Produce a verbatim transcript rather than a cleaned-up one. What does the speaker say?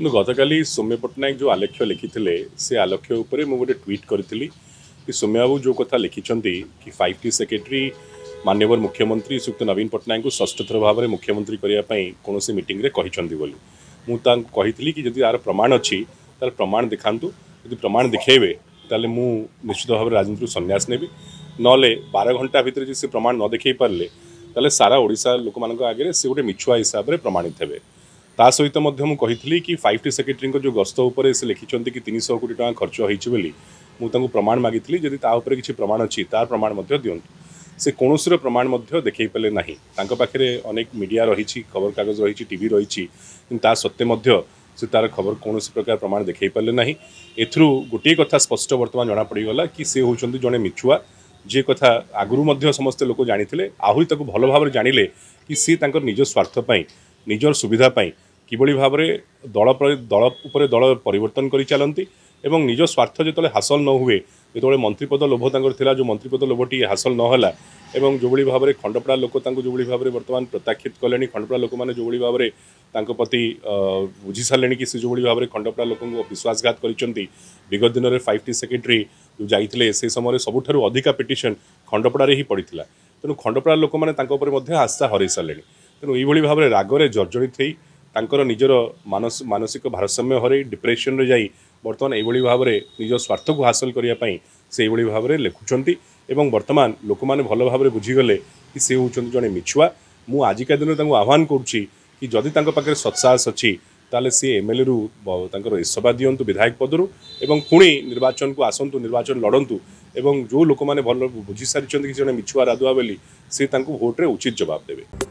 गतकाली सौम्य पट्टनायक जो आलेख्य लिखि से आलेख्य उपर मुझे गोटे ट्वीट करी कि सौम्य बाबू जो कथा लिखि कि फाइव टी सेक्रेटरी मानवर मुख्यमंत्री श्रीयुक्त नवीन पट्टनायक को षष्ठ थर भाव में मुख्यमंत्री करने कौन से मीटिंग रे कहते बोली मुझे कि जब यार प्रमाण अच्छी तार प्रमाण दिखातु यदि प्रमाण दिखेबे तेल मुझ निश्चित भाव राजनीति सन्यास नेबी नले बारह घंटा भितर से प्रमाण न देखे पारे तेल सारा ओडिशा लोक मान आगे से गोटे मिछुआ हिसाब से प्रमाणित हे ता सहित मुझे कि फाइव टी सेक्रेटरी को जो गस्त उपर से लिखिंट कि तीन सौ कोटी टाँग खर्च होगी मुझे प्रमाण मागिली जदि तापर किसी प्रमाण अच्छी तार प्रमाण दिं से कौनसी प्रमाण देखे पारे ना पाखे अनेक मीडिया रही खबर कागज रही टीवी रही सत्वे से तार खबर कौन प्रकार प्रमाण देखे पारे ना एथु गोटे कथा स्पष्ट बर्तमान जना पड़गला कि सी हूँ जड़े मिछुआ जे कथा आगुरी समस्ते लोक जाणी आहरी भल भाव जाणिले कि सी निज स्वार्थपाई निजर सुविधापाई किभली भाव में दल दल उपर दल परिवर्तन करी चलती एवं निज स्वार्थ जिते हासिल न हुए जो मंत्रीपद लोभ तांकर जो मंत्रीपद लोभटी हासिल नहला एवं जो भाव में खंडपड़ा लोक जो भाव में वर्तमान प्रत्याख्यत कले खंडपड़ा लोक मैंने जो भाव में प्रति बुझी सारे कि जो भाव में खंडपड़ा लोक विश्वासघात करती विगत दिन में फाइव टी सेक्रेटरी जो जाते से समय सबुठ अधिका पिटिशन खंडपड़े ही पड़ी तेणु खंडपड़ा लोक मैंने आस्था हरई सारे तेणु ये भाव में रागर जर्जरित हो तांकर निजर मानस मानसिक भारसाम्य हर डिप्रेशन रे जाई बर्तमान एभली भाव में निज स्वार्थ को हासिल करिया पई से एभली भाव में लिखुचंती एवं बर्तमान लोक माने भल भाव में बुझीगले कि से होचंती जने मिछुआ मु आजिका दिन तांको आह्वान करूची कि जदि तांको पाखरे सत्साहस अछि ताले सी एमएलए रु तांकर इस्तीफा दियंतु विधायक पदरू एवं पुणी निर्वाचन को आसंतु निर्वाचन लड़ंतु एवं जो लोक माने भल बुझी सारिचंती कि जने मिछुआ राधुआ बेली से तांको वोट रे उचित जवाब देबे।